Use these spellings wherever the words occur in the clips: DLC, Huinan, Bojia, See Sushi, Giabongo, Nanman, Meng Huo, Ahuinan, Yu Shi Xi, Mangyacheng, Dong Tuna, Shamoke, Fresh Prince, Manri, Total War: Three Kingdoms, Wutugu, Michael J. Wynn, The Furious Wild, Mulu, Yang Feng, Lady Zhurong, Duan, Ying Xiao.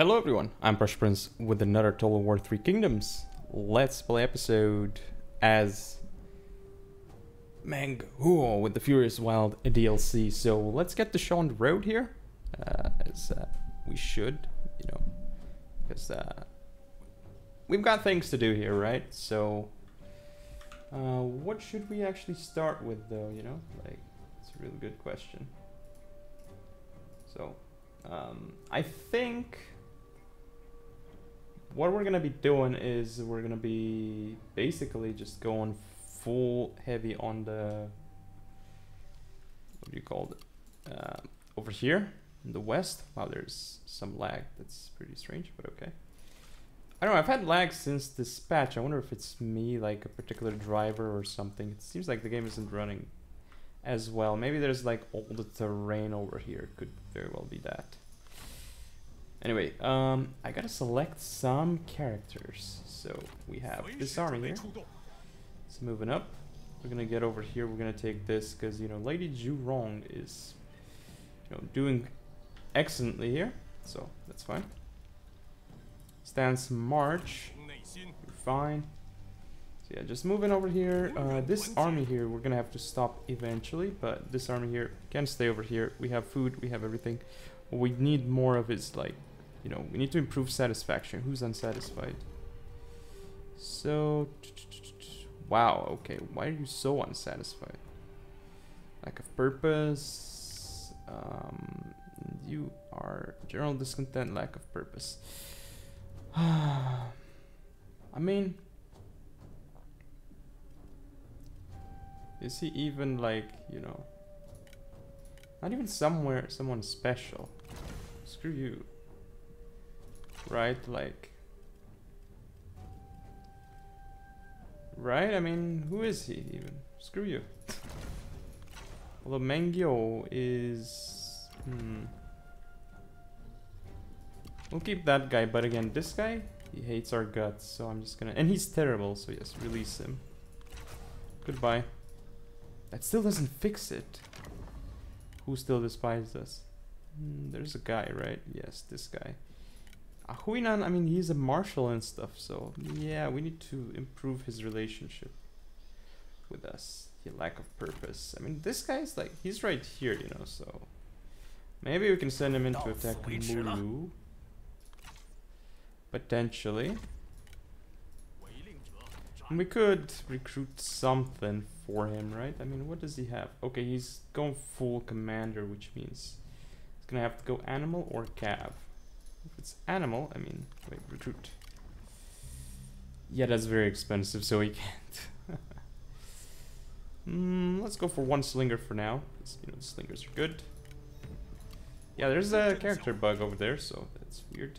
Hello everyone, I'm Fresh Prince with another Total War: Three Kingdoms Let's Play episode as Meng Huo with the Furious Wild DLC. So let's get the show on the road here, as we should, you know, because we've got things to do here, right? So what should we actually start with, though? You know, like, it's a really good question. So I think what we're gonna be doing is we're gonna be basically just going full heavy on the, what do you call it, over here in the west. Wow, there's some lag. That's pretty strange, but okay. I don't know, I've had lag since this patch. I wonder if it's me, like a particular driver or something. It seems like the game isn't running as well. Maybe there's like all the terrain over here. It could very well be that. Anyway, I gotta select some characters. So we have this army here. It's moving up. We're gonna get over here. We're gonna take this because, you know, Lady Zhurong is, you know, doing excellently here. So that's fine. Stance march. You're fine. So yeah, just moving over here. This army here, we're gonna have to stop eventually, but this army here can stay over here. We have food. We have everything. What we need more of is, like, you know, we need to improve satisfaction. Who's unsatisfied? So, wow, okay, why are you so unsatisfied? Lack of purpose. You are general discontent, lack of purpose. I mean, is he even, like, you know, not even somewhere, someone special? Screw you, right? Like, right? I mean, who is he even? Screw you. Although Mengyo is, we'll keep that guy, but again, this guy, he hates our guts, so I'm just gonna, and he's terrible, so yes, release him. Goodbye. That still doesn't fix it. Who still despises us? There's a guy, right? Yes, this guy. Ahuinan, I mean, he's a marshal and stuff, so yeah, we need to improve his relationship with us. He lack of purpose. I mean, this guy's like, he's right here, you know, so maybe we can send him into attack Mulu. Potentially. We could recruit something for him, right? I mean, what does he have? Okay, he's going full commander, which means he's gonna have to go animal or cav. If it's animal, I mean, wait, recruit. Yeah, that's very expensive, so he can't. Let's go for one slinger for now, because, you know, the slingers are good. Yeah, there's a character bug over there, so that's weird.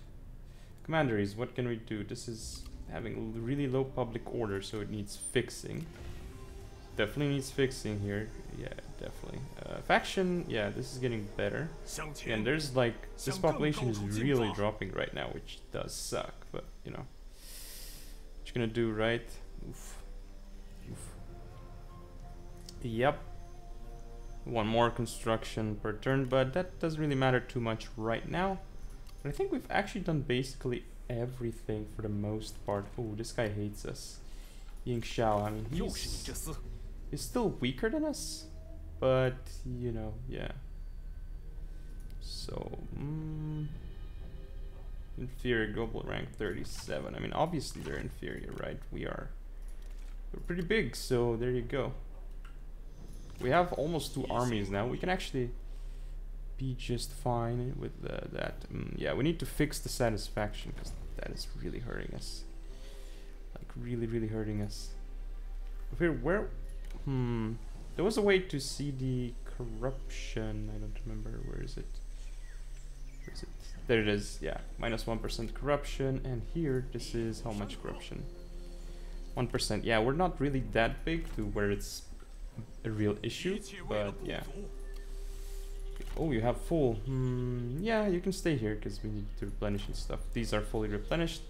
Commanderies, what can we do? This is having really low public order, so it needs fixing. Definitely needs fixing here. Yeah, definitely. Faction, yeah, this is getting better. And there's like, this population is really dropping right now, which does suck, but you know, what you gonna do, right? Oof. Oof. Yep. One more construction per turn, but that doesn't really matter too much right now. But I think we've actually done basically everything for the most part. Oh, this guy hates us. Ying Xiao, I mean, he's still weaker than us, but, you know, yeah. So, inferior, global rank 37. I mean, obviously they're inferior, right? We're pretty big, so there you go. We have almost two armies now. We can actually be just fine with that. Yeah, we need to fix the satisfaction, because that is really hurting us. Really hurting us. Where? There was a way to see the corruption. I don't remember. Where is it? Where is it? There it is. Yeah, -1% corruption. And here, this is how much corruption? 1%. Yeah, we're not really that big to where it's a real issue, but yeah. Oh, you have full. Yeah, you can stay here because we need to replenish and stuff. These are fully replenished.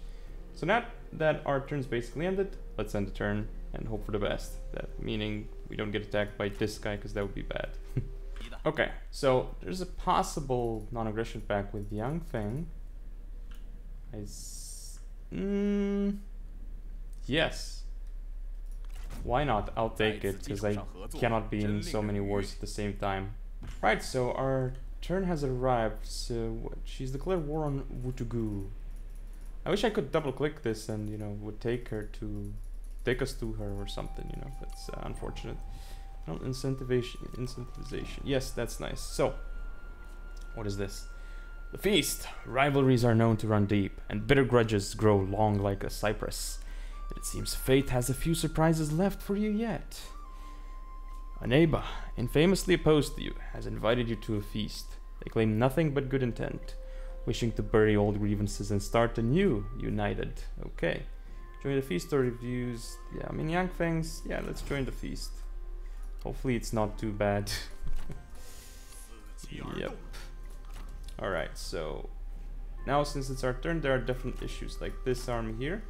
So now that our turn's basically ended, let's end the turn and hope for the best. That meaning we don't get attacked by this guy, because that would be bad. Okay, so there's a possible non-aggression pact with Yang Feng. Yes. Why not? I'll take it, because I cannot be in so many wars at the same time. Right, so our turn has arrived, so she's declared war on Wutugu. I wish I could double-click this and, you know, would take her to... take us to her or something, you know, that's unfortunate. No, incentivization. Yes, that's nice. So, what is this? The feast! Rivalries are known to run deep, and bitter grudges grow long like a cypress. It seems fate has a few surprises left for you yet. A neighbor, infamously opposed to you, has invited you to a feast. They claim nothing but good intent, wishing to bury old grievances and start anew, united. Okay. Join the feast or reviews. Yeah, I mean, Yang Feng's. Yeah, let's join the feast. Hopefully it's not too bad. Yep. Alright, so... now since it's our turn, there are different issues, like this army here.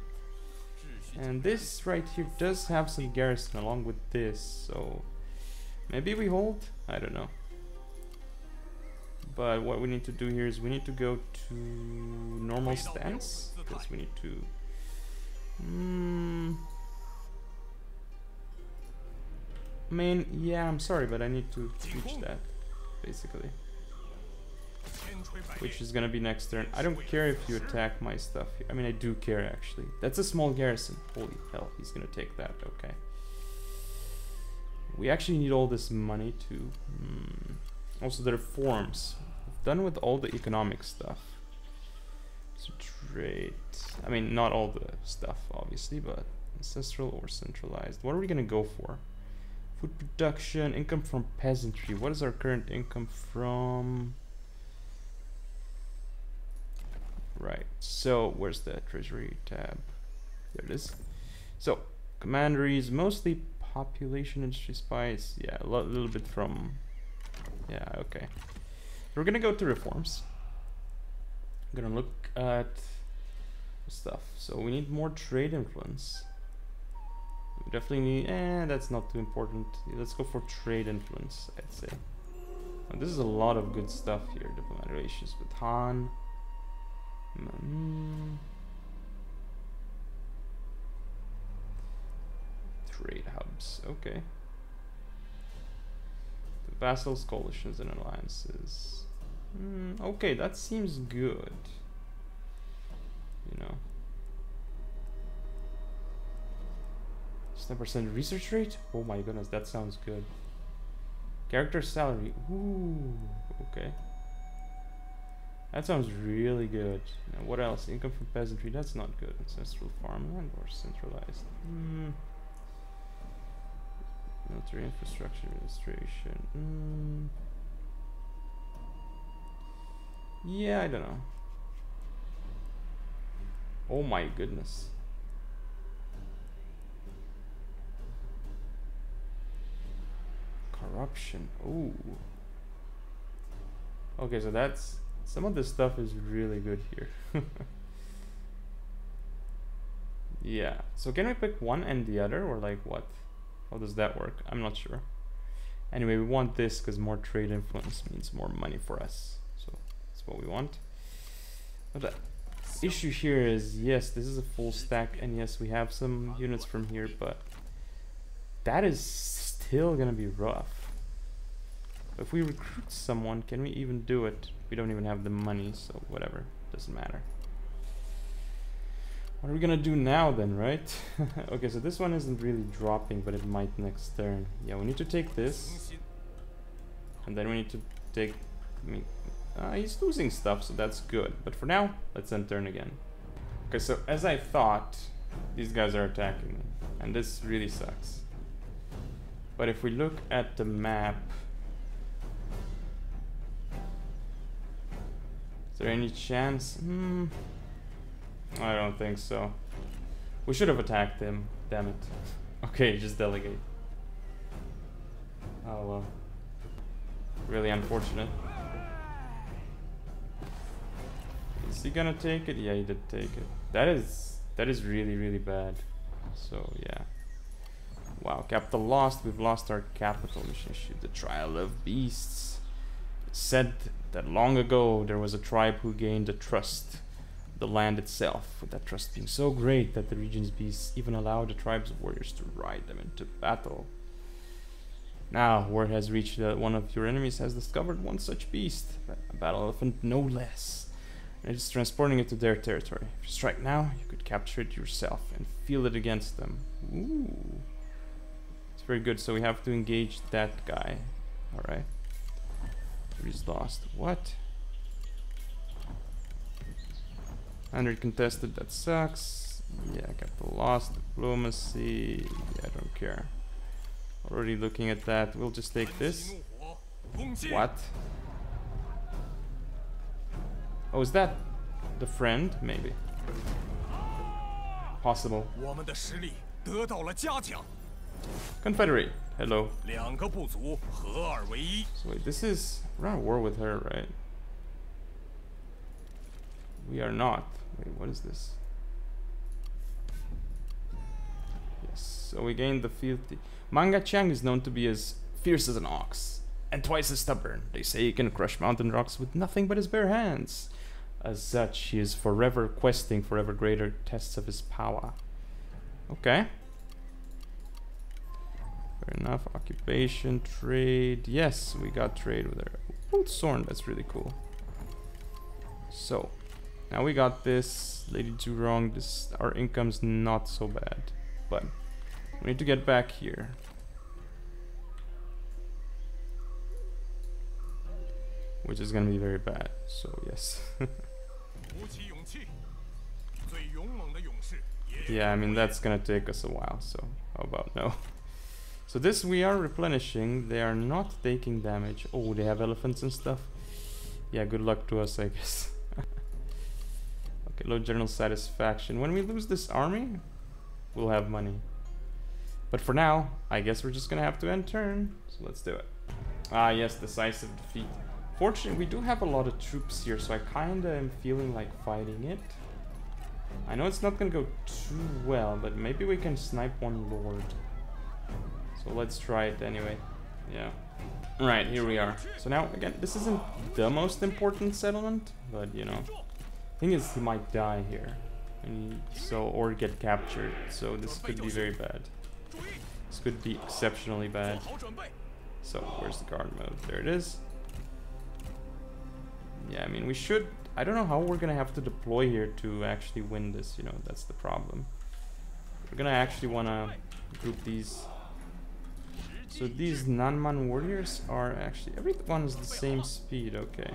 And this right here does have some garrison along with this, so... maybe we hold? I don't know. But what we need to do here is we need to go to normal stance, because we need to... I mean, yeah, I'm sorry, but I need to reach that, basically. Which is gonna be next turn. I don't care if you attack my stuff here. I mean, I do care, actually. That's a small garrison. Holy hell, he's gonna take that, okay. We actually need all this money too. Also, the reforms. We've done with all the economic stuff. So trade. I mean, not all the stuff, obviously, but ancestral or centralized. What are we gonna go for? Food production, income from peasantry. What is our current income from? Right, so where's the treasury tab? There it is. So, commanderies, mostly population, industry, spies. Yeah, a little bit from... yeah, okay. We're gonna go to reforms. I'm gonna look at stuff. So we need more trade influence. We definitely need... that's not too important. Let's go for trade influence, I'd say. Now, this is a lot of good stuff here. Diplomatic relations with Han. Trade hubs, okay. The vassals, coalitions, and alliances. Okay, that seems good. You know. 10% research rate? Oh my goodness, that sounds good. Character salary. Ooh, okay. That sounds really good. Now, what else? Income from peasantry. That's not good. Ancestral farmland or centralized. Military infrastructure administration. Yeah, I don't know. Oh my goodness. Corruption. Ooh. Okay, so that's... some of this stuff is really good here. Yeah, so can we pick one and the other, or like what? How does that work? I'm not sure. Anyway, we want this because more trade influence means more money for us. So that's what we want. But the issue here is, yes, this is a full stack, and yes, we have some units from here, but that is still gonna be rough. If we recruit someone, can we even do it? We don't even have the money, so whatever, doesn't matter. What are we gonna do now then, right? Okay, so this one isn't really dropping, but it might next turn. Yeah, we need to take this. And then we need to take... I mean, he's losing stuff, so that's good. But for now, let's end turn again. Okay, so as I thought, these guys are attacking me. And this really sucks. But if we look at the map... is there any chance? I don't think so. We should have attacked him. Damn it. Okay, just delegate. Oh well. Really unfortunate. Is he gonna take it? Yeah, he did take it. That is really, really bad. So yeah. Wow, capital lost. We've lost our capital. We should shoot the trial of beasts. Said that long ago there was a tribe who gained the trust the land itself, with that trust being so great that the region's beasts even allowed the tribes of warriors to ride them into battle. Now word has reached that one of your enemies has discovered one such beast, a battle elephant no less, and is transporting it to their territory. If you strike now, you could capture it yourself and field it against them. Ooh, it's very good. So we have to engage that guy. All right, he's lost. What? 100 contested. That sucks. Yeah, capital lost. Diplomacy. Yeah, I don't care. Already looking at that. We'll just take this. What? Oh, is that the friend? Maybe. Possible. Confederate. Hello. So wait, this is... We're at war with her, right? We are not. Wait, what is this? Yes, so we gained the field. Mangyacheng is known to be as fierce as an ox and twice as stubborn. They say he can crush mountain rocks with nothing but his bare hands. As such, he is forever questing for ever greater tests of his power. Okay. Fair enough. Occupation, trade. Yes, we got trade with her. Old Sorn, that's really cool. So, now we got this. Lady Zhurong, this, our income's not so bad. But, we need to get back here. Which is gonna be very bad, so yes. Yeah, I mean, that's gonna take us a while, so how about no. So this we are replenishing. They are not taking damage. Oh, they have elephants and stuff. Yeah, good luck to us, I guess. Okay, low general satisfaction. When we lose this army, we'll have money. But for now, I guess we're just gonna have to end turn. So let's do it. Ah, yes, decisive defeat. Fortunately, we do have a lot of troops here, so I kinda am feeling like fighting it. I know it's not gonna go too well, but maybe we can snipe one lord. So let's try it anyway. Yeah. Right, here we are. So now, again, this isn't the most important settlement, but you know. Thing is, he might die here. And so, or get captured. So this could be very bad. This could be exceptionally bad. So, where's the guard mode? There it is. Yeah, I mean, we should... I don't know how we're gonna have to deploy here to actually win this, you know. That's the problem. We're gonna actually wanna group these... So these Nanman warriors are actually... Everyone is the same speed, okay.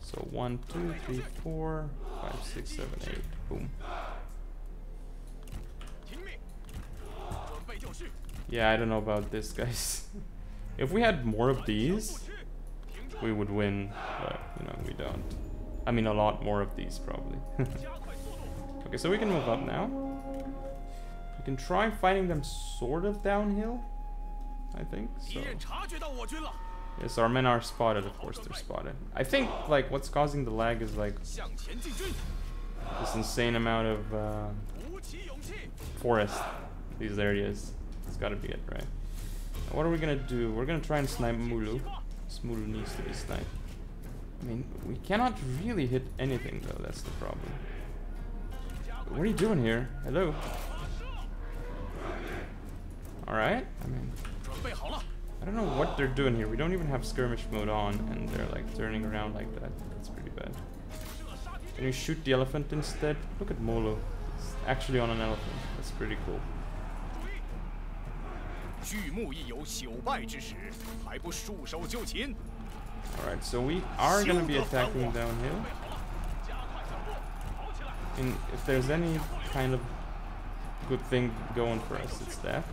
So 1, 2, 3, 4, 5, 6, 7, 8, boom. Yeah, I don't know about this, guys. If we had more of these, we would win, but, you know, we don't. I mean, a lot more of these, probably. Okay, so we can move up now. We can try fighting them sort of downhill. I think so. Yes, our men are spotted, of course they're spotted. I think, like, what's causing the lag is, like, this insane amount of forest, these areas. It's gotta be it, right? Now, what are we gonna do? We're gonna try and snipe Mulu. This Mulu needs to be sniped. I mean, we cannot really hit anything, though, that's the problem. But what are you doing here? Hello? Alright, I mean... I don't know what they're doing here. We don't even have skirmish mode on, and they're like turning around like that. That's pretty bad. Can you shoot the elephant instead? Look at Molo. It's actually on an elephant. That's pretty cool. Alright, so we are gonna be attacking downhill. And if there's any kind of good thing going for us, it's that.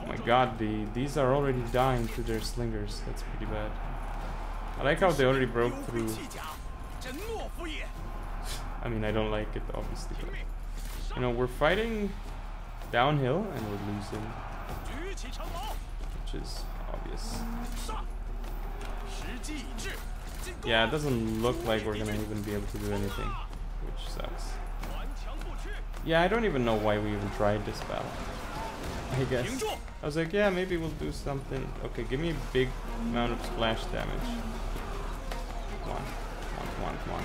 Oh my god, these are already dying to their slingers. That's pretty bad. I like how they already broke through. I mean, I don't like it, obviously. But, you know, we're fighting downhill and we're losing. Which is obvious. Yeah, it doesn't look like we're gonna even be able to do anything. Which sucks. Yeah, I don't even know why we even tried this battle. I guess. I was like, yeah, maybe we'll do something. Okay, give me a big amount of splash damage. Come on, come on, come on, come on.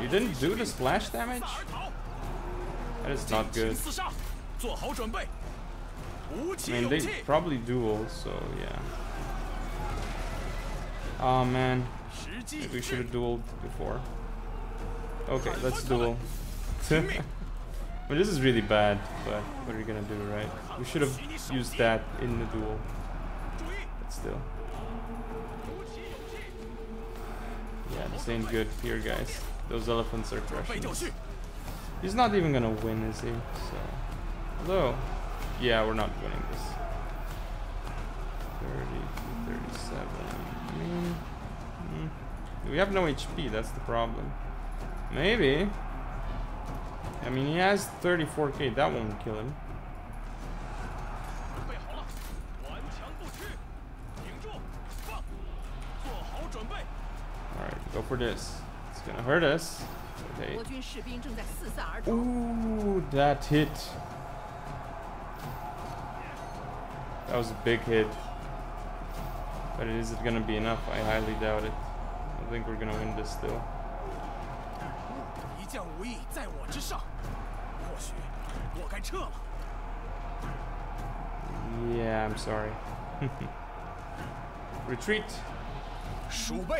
You didn't do the splash damage? That is not good. I mean, they probably duel, so yeah. Oh man, we should have dueled before. Okay, let's duel. Well, this is really bad, but what are you gonna do, right? We should have used that in the duel, but still. Yeah, this ain't good here, guys. Those elephants are crushing us. He's not even gonna win, is he? So, although, yeah, we're not winning this. 30 to 37. We have no HP. That's the problem. Maybe. I mean, he has 34k. That won't kill him. All right, go for this. It's gonna hurt us. Okay. Ooh, that hit. That was a big hit. But is it gonna be enough? I highly doubt it. I think we're gonna win this still. Yeah, I'm sorry. Retreat. Yep.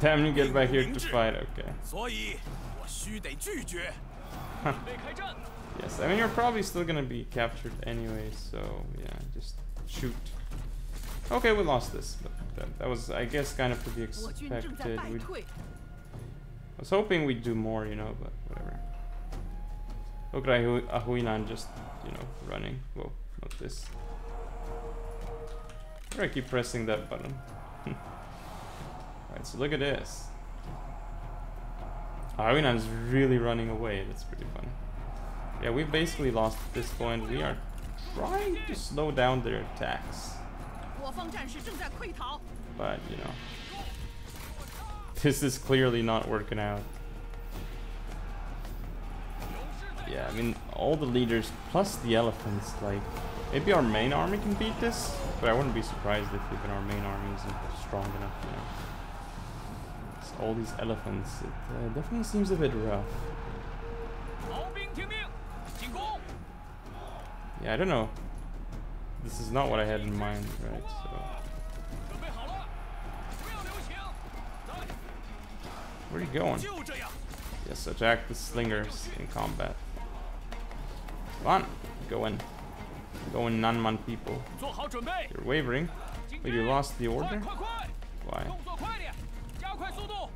Time to get back here to fight. Okay. Yes, I mean, you're probably still gonna be captured anyway, so yeah, just shoot. Okay, we lost this. That was, I guess, kind of to be expected. I was hoping we'd do more, you know, but whatever. Look at Ahuinan just, you know, running. Whoa, not this. Where do I keep pressing that button? Alright, so look at this. Ahuinan's really running away. That's pretty funny. Yeah, we basically lost at this point. We are trying to slow down their attacks. But, you know. This is clearly not working out. Yeah, I mean, all the leaders plus the elephants, like, maybe our main army can beat this, but I wouldn't be surprised if even our main army isn't strong enough, you know. So all these elephants, it definitely seems a bit rough. Yeah, I don't know. This is not what I had in mind, right? So. Where are you going? Yes, attack the slingers in combat. Come on, go in. Go in, Nanman people. You're wavering. But you lost the order? Why? Oh,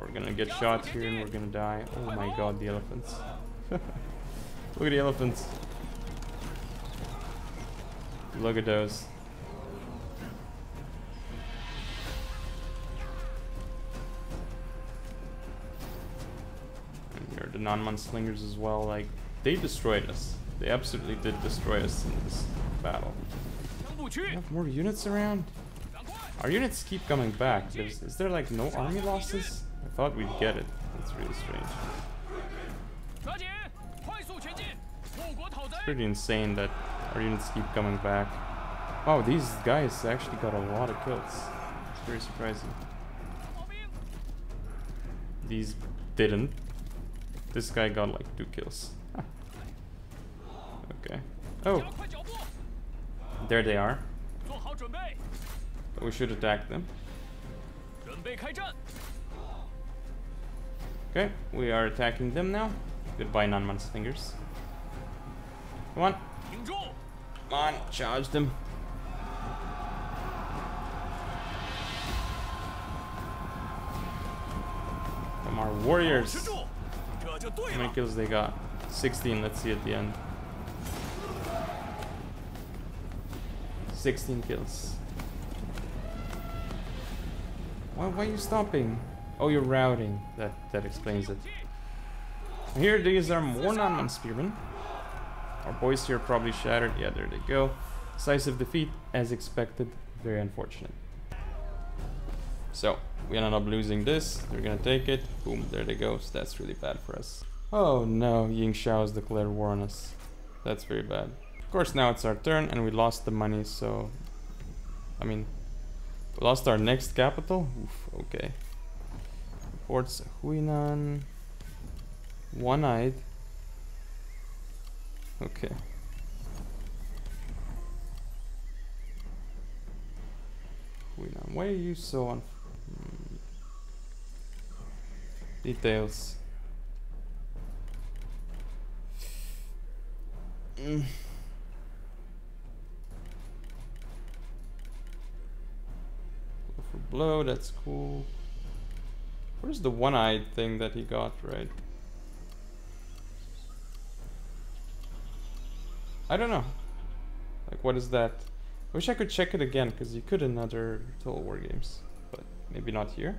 we're gonna get shot here and we're gonna die. Oh my god, the elephants. Look at the elephants. Look at those. The non-man slingers as well, like, they destroyed us. They absolutely did destroy us in this battle. Do we have more units around? Our units keep coming back. Is there like no army losses? I thought we'd get it. That's really strange. It's pretty insane that our units keep coming back. Wow, these guys actually got a lot of kills. It's very surprising. These didn't. This guy got like 2 kills. Okay. Oh! There they are. But we should attack them. Okay, we are attacking them now. Goodbye, Nanman's fingers. Come on. Come on, charge them. Come on, warriors. How many kills they got? 16, let's see at the end. 16 kills. Why are you stopping? Oh, you're routing. That explains it. Here, these are more non-man spearmen. Our boys here probably shattered. Yeah, there they go. Decisive defeat, as expected. Very unfortunate. So, we ended up losing this. They're gonna take it. Boom, there they go. So that's really bad for us. Oh no, Ying Xiao has declared war on us. That's very bad. Of course, now it's our turn and we lost the money, so... I mean, we lost our next capital? Oof, okay. Ports Huinan... One-eyed. Okay. Huinan, why are you so on... Details. For blow, that's cool. Where's the one-eyed thing that he got, right? I don't know. Like, what is that? I wish I could check it again, because you could in other Total War games, but maybe not here.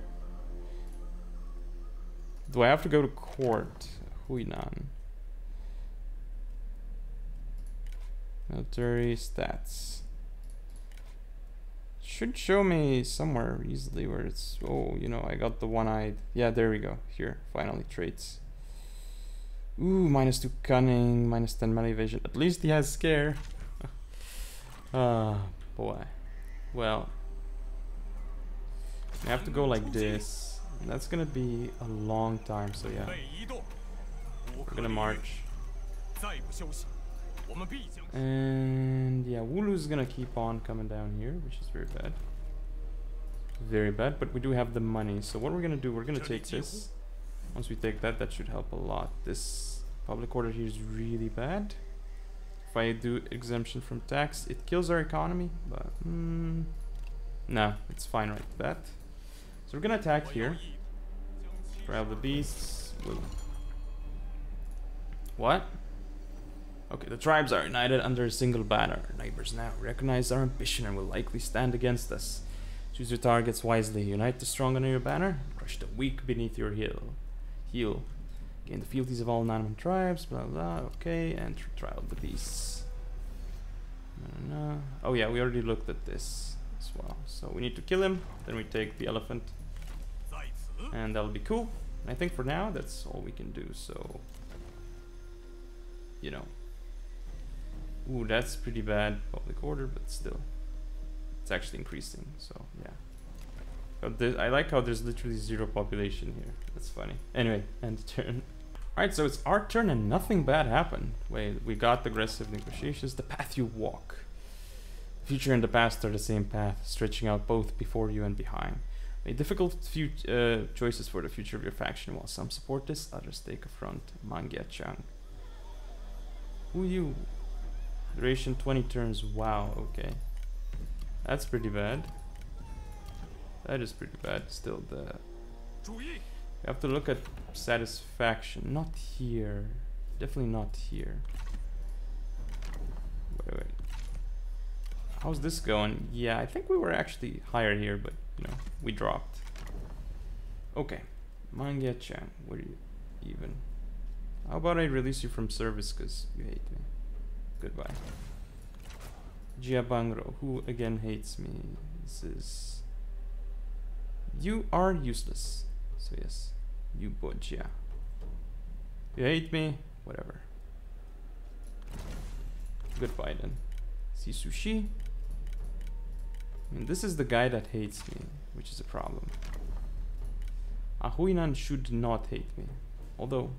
Do I have to go to court? Huinan. Military stats. Should show me somewhere easily where it's... Oh, you know, I got the one-eyed. Yeah, there we go. Here, finally, traits. Ooh, -2 cunning, -10 melee vision. At least he has scare. Ah, boy. Well. I have to go like this. And that's gonna be a long time, so yeah. We're gonna march. And yeah, Wulu's gonna keep on coming down here, which is very bad. Very bad, but we do have the money. So what we're gonna do, we're gonna take this. Once we take that, that should help a lot. This public order here is really bad. If I do exemption from tax, it kills our economy, but... no, it's fine right that. So we're gonna attack here. Trial the beasts. Whoa. What? Okay, the tribes are united under a single banner. Our neighbors now recognize our ambition and will likely stand against us. Choose your targets wisely. Unite the strong under your banner. Crush the weak beneath your heel. Gain the fealties of all non-human tribes. Blah blah. Okay, and trial the beasts. Oh yeah, we already looked at this as well. So we need to kill him. Then we take the elephant, and that'll be cool. And I think for now that's all we can do. So, you know. Ooh, that's pretty bad public order, but still, it's actually increasing. So yeah, but this, I like how there's literally zero population here. That's funny. Anyway, end turn. All right, so it's our turn and nothing bad happened. Wait, we got the aggressive negotiations. The path you walk. The future and the past are the same path, stretching out both before you and behind. Make difficult few choices for the future of your faction, while some support this, others take affront. Mangyacheng. Who you? Duration 20 turns, wow, okay. That's pretty bad. That is pretty bad, still the... You have to look at satisfaction, not here. Definitely not here. Wait, wait. How's this going? Yeah, I think we were actually higher here, but, you know, we dropped. Okay, Mangyacheng, what are you even? How about I release you from service, because you hate me. Goodbye. Giabongo, who again hates me. This is... You are useless. So yes, you Bojia. You hate me? Whatever. Goodbye then. See Sushi. I mean, this is the guy that hates me, which is a problem. Ahuinan should not hate me. Although...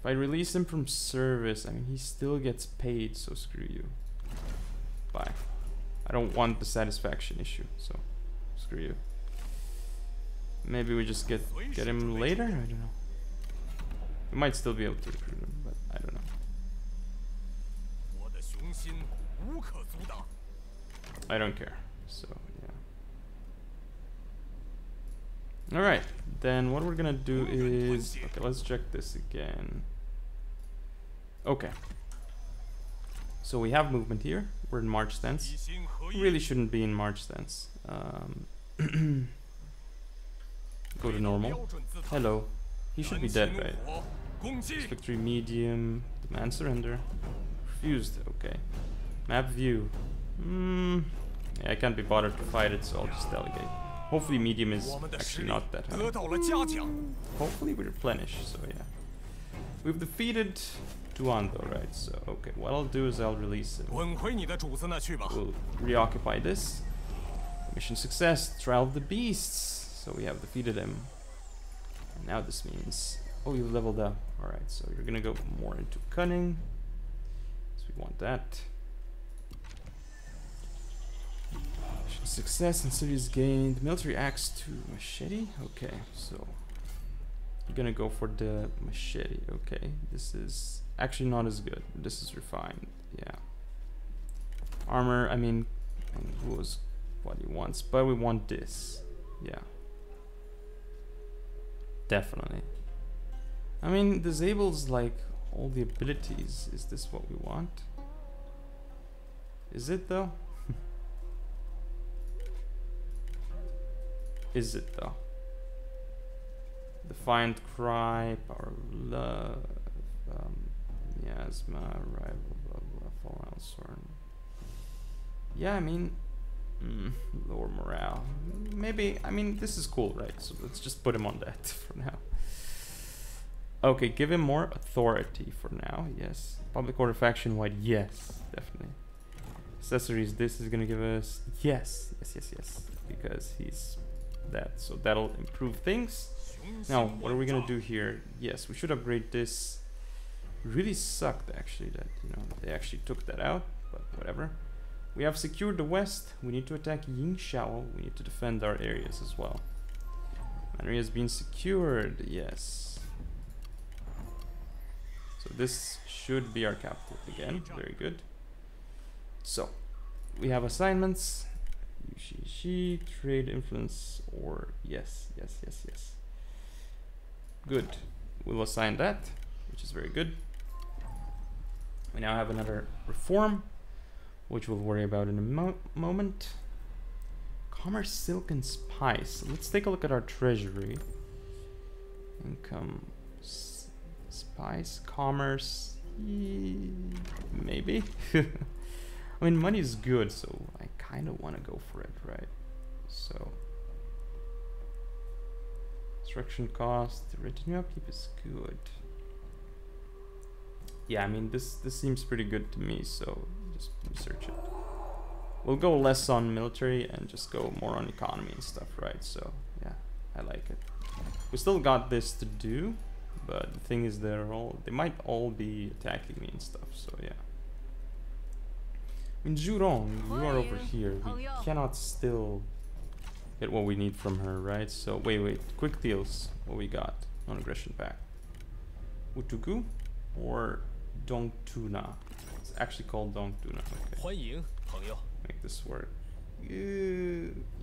If I release him from service, I mean, he still gets paid, so screw you. Bye. I don't want the satisfaction issue, so screw you. Maybe we just get him later? I don't know. We might still be able to recruit him, but I don't know. I don't care, so yeah. Alright. Then what we're gonna do is... Okay, let's check this again. Okay. So we have movement here. We're in march stance. We really shouldn't be in march stance. Go to normal. Hello. He should be dead, right? Victory medium. Demand surrender. Refused. Okay. Map view. Yeah, I can't be bothered to fight it, so I'll just delegate. Hopefully medium is actually not that high. Hopefully we replenish, so yeah. We've defeated Duan though, right? So, okay, what I'll do is I'll release him. We'll reoccupy this. Mission success, Trial of the Beasts. So we have defeated him. And now this means... Oh, you've leveled up. Alright, so you're gonna go more into cunning. So we want that. Mission success and cities gained. Military axe to machete? Okay, so... You're gonna go for the machete, okay. This is actually not as good. This is refined, yeah. Armor, I mean, who was what he wants, but we want this, yeah. Definitely. I mean, disables like all the abilities. Is this what we want? Is it though? Is it though? Defiant Cry, Power of Love, Miasma, Rival, blah, blah, Fallen Sworn. Yeah, I mean, lower morale. Maybe, I mean, this is cool, right? So let's just put him on that for now. Okay, give him more authority for now, yes. Public Order Faction-wide, yes, definitely. Accessories, this is gonna give us, yes, because he's that. So that'll improve things. Now, what are we gonna do here? Yes, we should upgrade this. Really sucked, actually, that, you know, they actually took that out, but whatever. We have secured the West. We need to attack Ying Xiao. We need to defend our areas as well. Manri has been secured, yes. So this should be our capital again. Very good. So, we have assignments. Yu Shi Xi, trade influence, or yes. Good, we'll assign that, which is very good. We now have another reform, which we'll worry about in a moment. Commerce, silk, and spice. Let's take a look at our treasury. Income, spice, commerce, maybe. I mean, money is good, so I kind of want to go for it, right? So... Construction cost, retinue upkeep is good. Yeah, I mean, this seems pretty good to me, so just research it. We'll go less on military and just go more on economy and stuff, right? So, yeah, I like it. We still got this to do, but the thing is they might all be attacking me and stuff, so yeah. I mean, Zhurong, you are over here. We cannot still... get what we need from her, right? So, wait, quick deals. What we got? Non-aggression pact. Wutugu or Dong Tuna? It's actually called Dong Tuna. Okay. Make this work.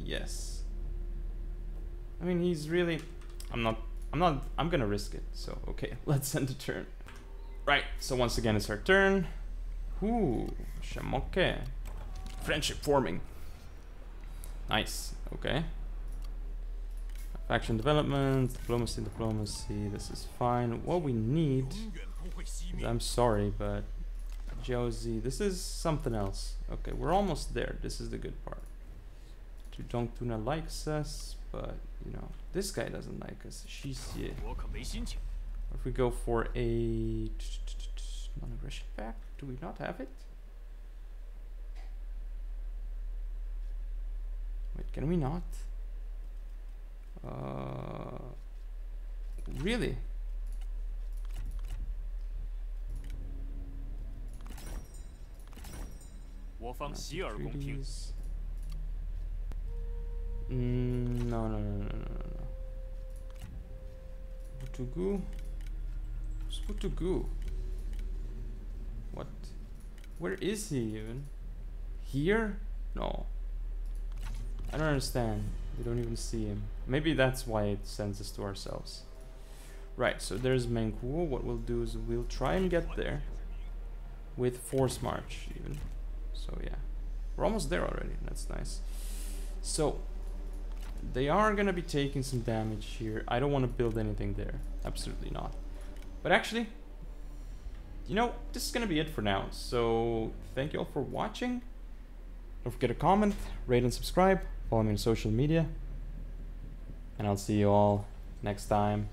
Yes. I mean, he's really... I'm gonna risk it. So, okay, let's end the turn. Right, so once again, it's our turn. Ooh, Shamoke. Friendship forming. Nice, okay. Faction development, diplomacy, this is fine. What we need, I'm sorry, but Josie, this is something else. Okay, we're almost there, this is the good part. Dong Tuna likes us, but, you know, this guy doesn't like us. If we go for a non-aggression pact, do we not have it? Wait, can we not? Really? No. Wutugu? Who's Wutugu? What? Where is he even? Here? No. I don't understand. We don't even see him. Maybe that's why it sends us to ourselves. Right, so there's Meng Huo. What we'll do is we'll try and get there with force march even. So yeah, we're almost there already. That's nice. So they are gonna be taking some damage here. I don't want to build anything there. Absolutely not. But actually, you know, this is gonna be it for now. So thank you all for watching. Don't forget to comment, rate and subscribe. Follow me on social media, and I'll see you all next time.